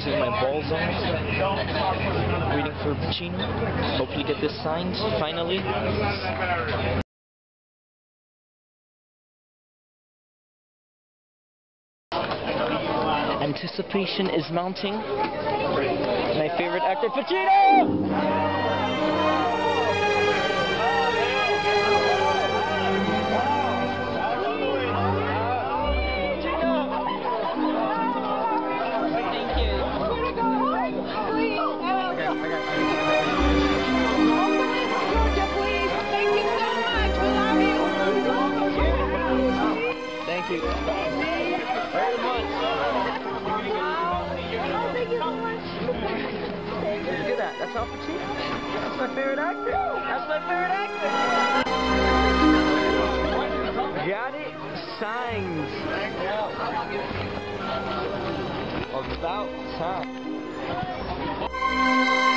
freezing my balls off. Waiting for Pacino. Hopefully get this signed, finally. Anticipation is mounting. My favorite actor, Pacino! Thank you. Thank you. Very much. Wow. Oh, thank you so much. Look at that. That's Al Pacino. That's my favorite actor. That's my favorite actor. Got it. Signs. About time.